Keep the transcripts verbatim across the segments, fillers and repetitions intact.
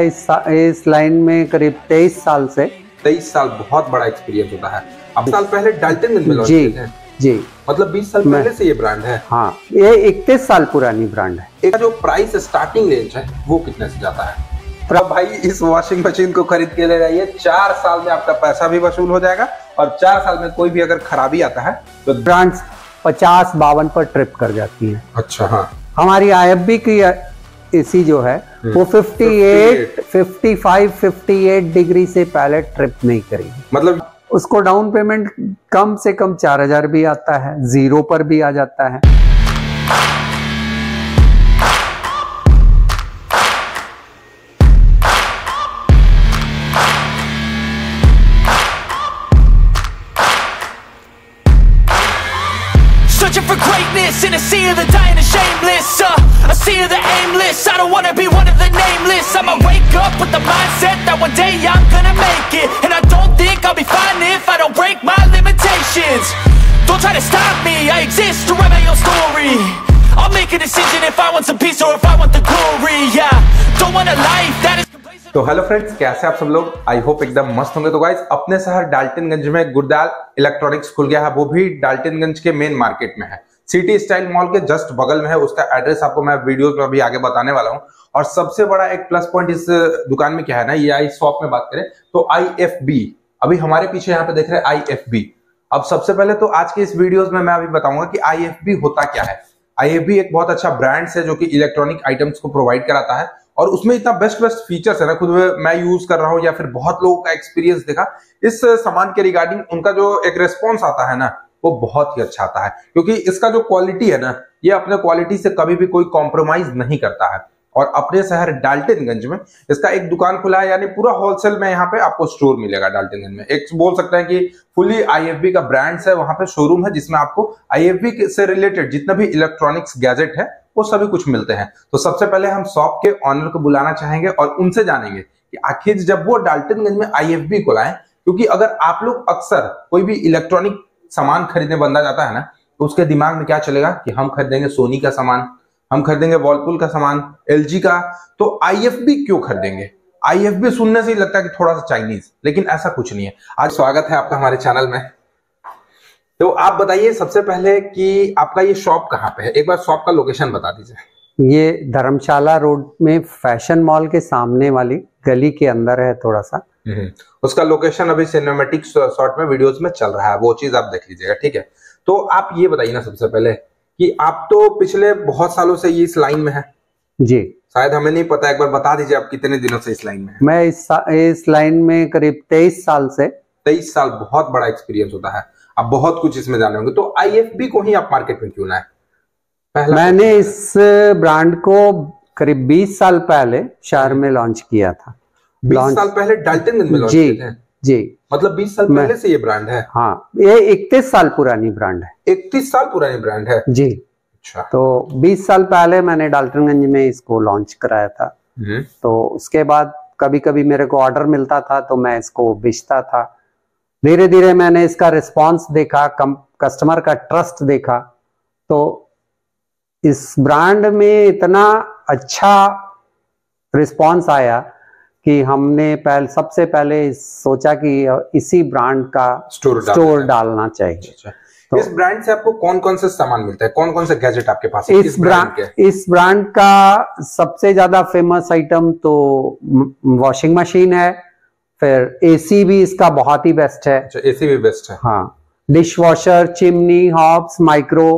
इस, इस लाइन में करीब तेईस साल से तेईस साल बहुत बड़ा एक्सपीरियंस होता है। अब साल पहले डाल्टन मिल में लॉन्च किया है जी, मतलब बीस साल पहले से ये ब्रांड है। हाँ, ये इकतीस साल पुरानी ब्रांड है। इसका जो प्राइस स्टार्टिंग रेंज है वो कितने से जाता है? तो भाई इस वॉशिंग मशीन को खरीद के ले जाइए, चार साल में आपका पैसा भी वसूल हो जाएगा और चार साल में कोई भी अगर खराबी आता है तो ब्रांड्स पचास बावन पर ट्रिप कर जाती है। अच्छा हाँ, हमारी आई एफ बी की एसी जो है वो अट्ठावन, पचपन, अट्ठावन डिग्री से पहले ट्रिप नहीं करेगी। मतलब उसको डाउन पेमेंट कम से कम चार हजार भी आता है, जीरो पर भी आ जाता है। Searching for greatness in a sea of the dying and shameless, uh, a sea of the aimless. I don't wanna be one of the nameless. I'ma wake up with the mindset that one day I'm gonna make it, and I don't think I'll be fine if I don't break my limitations. Don't try to stop me, I exist to write my own story. I'll make a decision if I want some peace or if I want the glory. Yeah, don't want a life that is. तो hello friends, कैसे आप सब लोग? I hope एकदम मस्त होंगे। तो guys, अपने शहर डाल्टनगंज में गुरदाल इलेक्ट्रॉनिक्स खुल गया है, वो भी डाल्टनगंज के मेन मार्केट में है, सिटी स्टाइल मॉल के जस्ट बगल में है। उसका एड्रेस आपको मैं वीडियोस में भी आगे बताने वाला हूँ। और सबसे बड़ा एक प्लस पॉइंट इस दुकान में क्या है ना, ये आई शॉप में बात करें तो आई एफ बी, अभी हमारे पीछे यहाँ पे देख रहे हैं आई एफ बी। अब सबसे पहले तो आज के इस वीडियोज में मैं अभी बताऊंगा कि आई एफ बी होता क्या है। आई एफ बी एक बहुत अच्छा ब्रांड है जो कि इलेक्ट्रॉनिक आइटम्स को प्रोवाइड कराता है और उसमें इतना बेस्ट बेस्ट फीचर्स है ना, खुद मैं यूज कर रहा हूँ या फिर बहुत लोगों का एक्सपीरियंस देखा इस सामान के रिगार्डिंग। उनका जो एक रेस्पॉन्स आता है ना वो बहुत ही अच्छा आता है, क्योंकि इसका जो क्वालिटी है ना ये अपने क्वालिटी से कभी भी कोई कॉम्प्रोमाइज नहीं करता है। और अपने शहर डाल्टनगंज में इसका एक दुकान खुला है, यानी पूरा होलसेल में यहाँ पे आपको स्टोर मिलेगा डाल्टनगंज में। एक बोल सकते हैं कि फुली आईएफबी का ब्रांड्स है, वहां पे शोरूम है जिसमें आपको आईएफबी से रिलेटेड जितना भी इलेक्ट्रॉनिक्स गैजेट है वो सभी कुछ मिलते हैं। तो सबसे पहले हम शॉप के ऑनर को बुलाना चाहेंगे और उनसे जानेंगे कि आखिर जब वो डाल्टनगंज में आईएफबी को लाए, क्योंकि अगर आप लोग अक्सर कोई भी इलेक्ट्रॉनिक सामान खरीदने बंदा जाता है ना तो उसके दिमाग में क्या चलेगा कि हम खरीदेंगे सोनी का सामान, हम खरीदेंगे वॉलपूल का सामान, एलजी का, तो आईएफबी क्यों खरीदेंगे? आईएफबी सुनने से ही लगता है कि थोड़ा सा चाइनीज, लेकिन ऐसा कुछ नहीं है। आज स्वागत है आपका हमारे चैनल में। तो आप बताइए सबसे पहले कि आपका ये शॉप कहाँ पे है, एक बार शॉप का लोकेशन बता दीजिए। ये धर्मशाला रोड में फैशन मॉल के सामने वाली गली के अंदर है थोड़ा सा। उसका लोकेशन अभी सिनेमेटिक शॉर्ट में वीडियोस में चल रहा है, वो चीज आप देख लीजिएगा, ठीक है। तो आप ये बताइए ना सबसे पहले कि आप तो पिछले बहुत सालों से इस लाइन में है जी, शायद हमें नहीं पता, एक बार बता दीजिए आप कितने दिनों से इस लाइन में है? मैं इस, इस लाइन में करीब तेईस साल से। तेईस साल बहुत बड़ा एक्सपीरियंस होता है, आप बहुत कुछ इसमें जाने होंगे। तो आईएफबी को ही आप मार्केट में क्यों लाए? पहला मैंने इस ब्रांड को करीब बीस साल पहले शहर में लॉन्च किया था। बीस साल पहले डाल्टनगंज में लॉन्च किया था जी, मतलब बीस साल पहले से ये ब्रांड है। हाँ, ये इकतीस साल पुरानी ब्रांड है। इकतीस साल पुरानी ब्रांड है जी। अच्छा, तो बीस साल पहले मैंने डाल्टनगंज में इसको लॉन्च कराया था। तो उसके बाद कभी कभी मेरे को ऑर्डर मिलता था तो मैं इसको बेचता था। धीरे धीरे मैंने इसका रिस्पांस देखा, कम कस्टमर का ट्रस्ट देखा, तो इस ब्रांड में इतना अच्छा रिस्पांस आया कि हमने पहले सबसे पहले सोचा कि इसी ब्रांड का स्टोर डालना, स्टोर डालना चाहिए। तो इस ब्रांड से आपको कौन कौन से सामान मिलता है, कौन कौन से गैजेट आपके पास है? इस ब्रांड इस ब्रांड का सबसे ज्यादा फेमस आइटम तो वॉशिंग मशीन है, फिर एसी भी इसका बहुत ही बेस्ट है। अच्छा, एसी भी बेस्ट है। हाँ, dish washer, chimney, hobs, micro,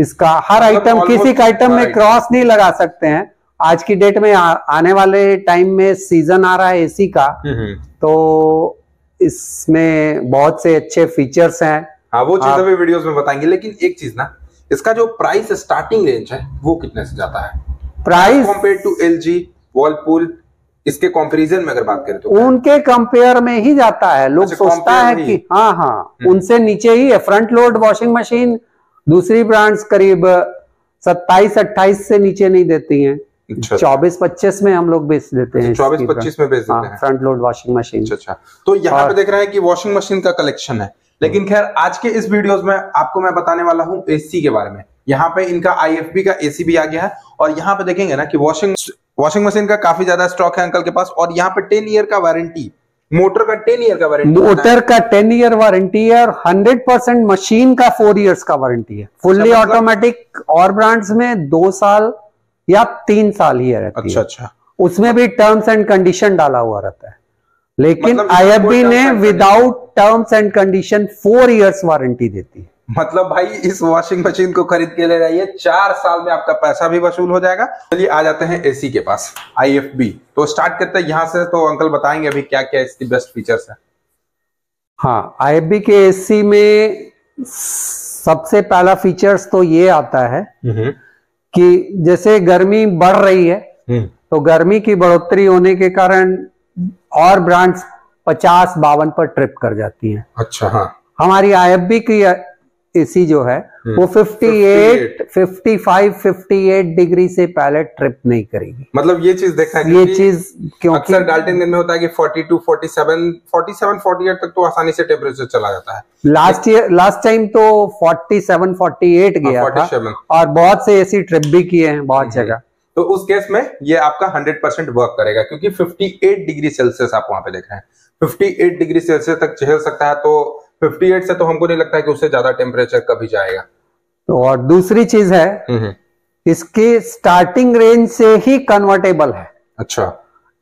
इसका हर आइटम, किसी का आइटम में क्रॉस नहीं लगा सकते हैं। आज की डेट में आ, आने वाले टाइम में सीजन आ रहा है एसी का, तो इसमें बहुत से अच्छे फीचर्स हैं। हाँ, वो चीज अभी वीडियोस में बताएंगे। लेकिन एक चीज ना, इसका जो प्राइस स्टार्टिंग रेंज है वो कितने से जाता है? Price compare to LG, Whirlpool, इसके कंपैरिजन में अगर बात करें तो उनके कंपेयर में ही जाता है। लोग अच्छा, सोचता है कि हाँ हाँ उनसे नीचे ही है। फ्रंट लोड वॉशिंग मशीन दूसरी ब्रांड्स करीब सत्ताईस अट्ठाईस से नीचे नहीं देती हैं। चौबीस पच्चीस में हम लोग बेच देते हैं, चौबीस पच्चीस में बेच देते हैं फ्रंट लोड वॉशिंग मशीन। अच्छा अच्छा, तो यहाँ पे देख रहे हैं कि वॉशिंग मशीन का कलेक्शन है। लेकिन खैर आज के इस वीडियोस में आपको मैं बताने वाला हूँ एसी के बारे में। यहाँ पे इनका आईएफबी का एसी भी आ गया है और यहाँ पे देखेंगे ना कि वॉशिंग वॉशिंग मशीन का काफी ज्यादा स्टॉक है अंकल के पास, और यहाँ पे टेन ईयर का वारंटी, मोटर का टेन ईयर का वारंटी, मोटर का टेन ईयर वारंटी है, और हंड्रेड परसेंट मशीन का फोर ईयर्स का वारंटी है। फुल्ली ऑटोमेटिक और ब्रांड्स में दो साल या तीन साल ही रहती है। अच्छा अच्छा, उसमें भी टर्म्स एंड कंडीशन डाला हुआ रहता है, लेकिन मतलब आई एफ बी ने without terms and condition four years warranty देती है। मतलब भाई इस वॉशिंग मशीन को खरीद के ले जाइए, चार साल में आपका पैसा भी वसूल हो जाएगा। चलिए आ जाते हैं एसी के पास, आईएफबी। तो स्टार्ट करते हैं यहाँ से, तो अंकल बताएंगे अभी क्या क्या इसकी बेस्ट फीचर्स है। हाँ, आईएफबी के एसी में सबसे पहला फीचर्स तो ये आता है कि जैसे गर्मी बढ़ रही है, तो गर्मी की बढ़ोतरी होने के कारण और ब्रांड्स पचास बावन पर ट्रिप कर जाती है। अच्छा हाँ, हमारी आईएफबी की एसी जो है वो अट्ठावन, पचपन, अट्ठावन डिग्री से पहले ट्रिप नहीं करेगी। मतलब ये चीज देखा है, ये चीज क्योंकि अक्सर डाल्टन दिन में होता है कि बयालीस, सैंतालीस, अड़तालीस तक तो आसानी से टेम्परेचर चला जाता है। लास्ट ईयर लास्ट टाइम तो सैंतालीस, अड़तालीस गया था, और बहुत से एसी ट्रिप भी किए हैं बहुत जगह। तो उस केस में ये आपका हंड्रेड परसेंट वर्क करेगा, क्योंकि अट्ठावन डिग्री सेल्सियस आप वहां पे देख रहे हैं, अट्ठावन डिग्री सेल्सियस तक झेल सकता है। तो अट्ठावन से तो हमको नहीं लगता है कि उससे ज्यादा टेम्परेचर कभी जाएगा। तो और दूसरी चीज है, इसकी स्टार्टिंग रेंज से ही कन्वर्टेबल है। अच्छा,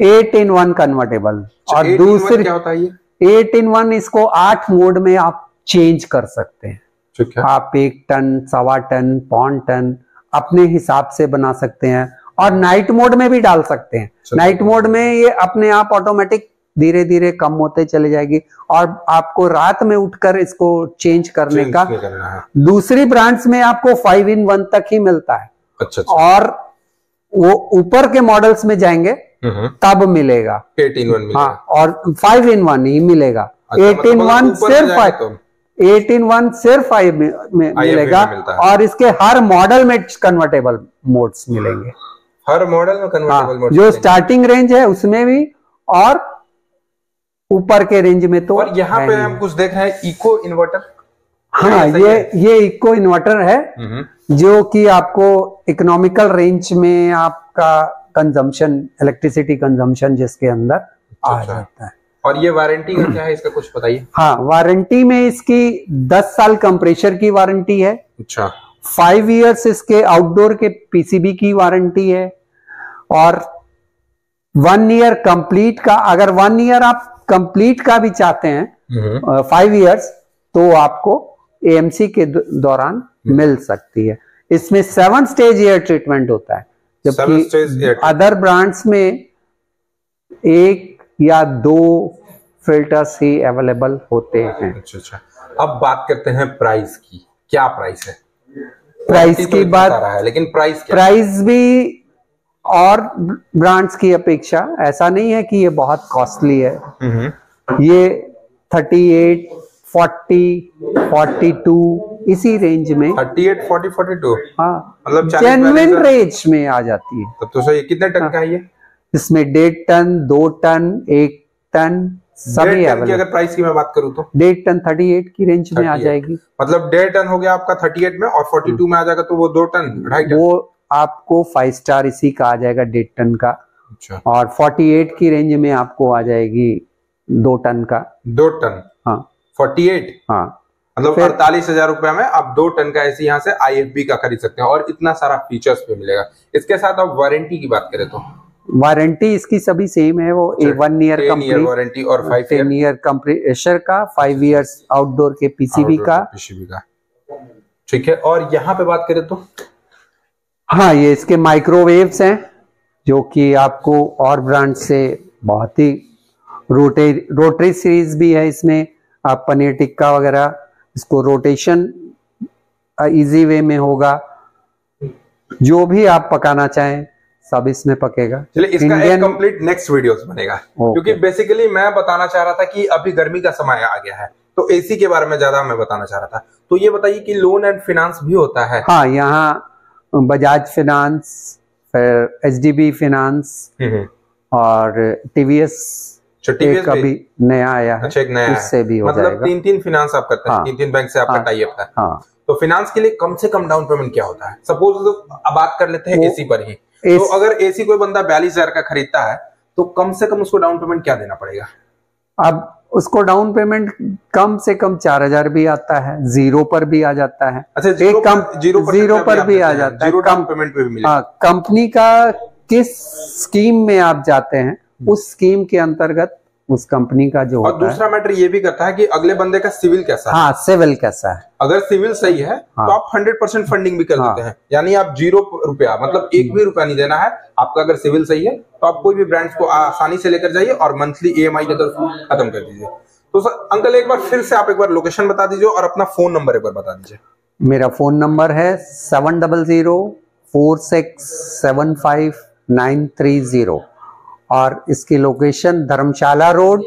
एट इन वन कन्वर्टेबल। और दूसरी क्या होता है ये एट इन वन, इसको आठ मोड में आप चेंज कर सकते हैं। ठीक है, आप एक टन, सवा टन, पौन टन अपने हिसाब से बना सकते हैं, और नाइट मोड में भी डाल सकते हैं। नाइट मोड में ये अपने आप ऑटोमेटिक धीरे धीरे कम होते चले जाएगी, और आपको रात में उठकर इसको चेंज करने चेंज का करना है। दूसरी ब्रांड्स में आपको फाइव इन वन तक ही मिलता है। अच्छा, अच्छा। और वो ऊपर के मॉडल्स में जाएंगे तब मिलेगा एट इन वन। हाँ, और फाइव इन वन ही मिलेगा। एट इन वन सिर्फ एट इन वन सिर्फ फाइव में, में मिलेगा, और इसके हर मॉडल में कन्वर्टेबल मोड्स मिलेंगे। हर मॉडल में कन्वर्टेबल मोड, जो स्टार्टिंग रेंज है उसमें भी, और ऊपर के रेंज में तो। और यहाँ पे हम कुछ देख रहे हैं इको इन्वर्टर। हाँ, ये ये इको इन्वर्टर है, जो कि आपको इकोनॉमिकल रेंज में आपका कंजम्पशन, इलेक्ट्रिसिटी कंजम्पशन जिसके अंदर आ जाता है। और ये वारंटी का क्या है, इसका कुछ बताइए। हाँ, वारंटी में इसकी दस साल कंप्रेसर की वारंटी है। अच्छा, फाइव इयर्स इसके आउटडोर के पीसीबी की वारंटी है, और वन ईयर कंप्लीट का, अगर वन ईयर आप कंप्लीट का भी चाहते हैं फाइव इयर्स, तो आपको एएमसी के दौरान मिल सकती है। इसमें सेवन स्टेज एयर ट्रीटमेंट होता है, जबकि अदर ब्रांड्स में एक या दो फिल्टर्स ही अवेलेबल होते हैं। अच्छा अच्छा, अब बात करते हैं प्राइस की। क्या प्राइस है? प्राइस की बात है, लेकिन प्राइस प्राइस भी और ब्रांड्स की अपेक्षा ऐसा नहीं है कि ये बहुत कॉस्टली है। ये अड़तीस, चालीस, बयालीस इसी रेंज में, अड़तीस, चालीस, बयालीस। हाँ, मतलब जेन्युइन रेंज में आ जाती है। तब तो सही। कितने टन का है ये? इसमें डेढ़ टन, दो टन, एक टन सभी अवेलेबल। अगर प्राइस की मैं बात करूँ तो डेढ़ टन अड़तीस की रेंज में आ जाएगी। मतलब डेढ़ टन हो गया आपका अड़तीस में, और बयालीस में आ जाएगा, तो वो दो टन ढाई टन वो आपको फाइव स्टार इसी का आ जाएगा, डेढ़ टन का। अच्छा। और अड़तालीस की रेंज में आपको आ जाएगी दो टन का। दो टन? हाँ, अड़तालीस। हाँ, मतलब अड़तालीस हजार रुपए में आप दो टन का एसी यहाँ से आईएफबी का खरीद सकते हैं, और इतना सारा फीचर्स पे मिलेगा। इसके साथ आप वारंटी की बात करें तो वारंटी इसकी सभी सेम है। वो वन ईयर कंप्लीट वारंटी, और फाइव टेन ईयर कंप्रेसर का, फाइव ईयर्स आउटडोर के पीसीबी का। ठीक है, और यहाँ पे बात करें तो हाँ, ये इसके माइक्रोवेव्स हैं, जो कि आपको और ब्रांड से बहुत ही रोटे रोटरी सीरीज भी है। इसमें आप पनीर टिक्का वगैरह, इसको रोटेशन इजी वे में होगा, जो भी आप पकाना चाहें सब इसमें पकेगा। चलिए, इसका एक कंप्लीट नेक्स्ट वीडियोस बनेगा, क्योंकि बेसिकली मैं बताना चाह रहा था कि अभी गर्मी का समय आ गया है, तो एसी के बारे में ज्यादा मैं बताना चाह रहा था। तो ये बताइए कि लोन एंड फाइनेंस भी होता है? हाँ, यहाँ बजाज फिनांस, फिर एचडीबी फिनांस, और टीवीएस का भी नया आया है। अच्छा, एक नया इससे भी हो मतलब जाएगा। तीन तीन फिनांस आप करते हैं, तीन तीन बैंक से आपका टाई अप है। हाँ, तो फिनांस के लिए कम से कम डाउन पेमेंट क्या होता है? सपोज तो बात कर लेते हैं एसी पर ही, तो अगर एसी कोई बंदा बयालीस हजार का खरीदता है तो कम से कम उसको डाउन पेमेंट क्या देना पड़ेगा? अब उसको डाउन पेमेंट कम से कम चार हजार भी आता है, जीरो पर भी आ जाता है। अच्छा, जीरो, कम, जीरो, पर जीरो पर भी आ जाता है, डाउन पेमेंट पे भी मिलेगा। कंपनी का किस स्कीम में आप जाते हैं उस स्कीम के अंतर्गत उस कंपनी का जो, और दूसरा मैटर ये भी करता है कि अगले बंदे का सिविल कैसा है। हाँ, सिविल कैसा है। अगर सिविल सही है हाँ, तो आप हंड्रेड परसेंट फंडिंग भी कर हाँ, देते हैं, यानी आप जीरो रुपया, मतलब एक भी रुपया नहीं देना है आपका। अगर सिविल सही है तो आप कोई भी ब्रांड्स को आसानी से लेकर जाइए और मंथली ई एम आई के दर खत्म कर दीजिए। तो सर, अंकल एक बार फिर से आप एक बार लोकेशन बता दीजिए और अपना फोन नंबर एक बार बता दीजिए। मेरा फोन नंबर है seven double zero four six seven five nine three zero, और इसकी location Dharamshala road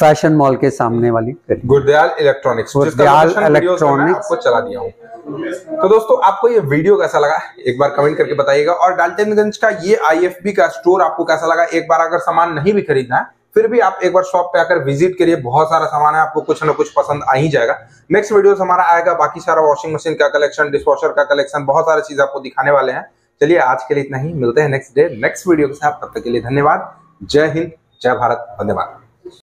fashion mall के सामने वाली गुरदयाल इलेक्ट्रॉनिक्स। गुरदयाल इलेक्ट्रॉनिक्स को चला दिया हूँ। तो दोस्तों, आपको ये वीडियो कैसा लगा एक बार कमेंट करके बताइएगा, और डाल्टनगंज का ये आई एफ बी का स्टोर आपको कैसा लगा। एक बार अगर सामान नहीं भी खरीदना है फिर भी आप एक बार शॉप पे आकर विजिट करिए, बहुत सारा सामान है, आपको कुछ ना कुछ पसंद आ ही जाएगा। नेक्स्ट वीडियो हमारा आएगा, बाकी सारा वॉशिंग मशीन का कलेक्शन, डिशवॉशर का कलेक्शन, बहुत सारी चीज आपको दिखाने वाले हैं। चलिए आज के लिए इतना ही, मिलते हैं नेक्स्ट डे नेक्स्ट वीडियो के साथ। तब तक के लिए धन्यवाद। जय हिंद, जय भारत, वंदे मातरम।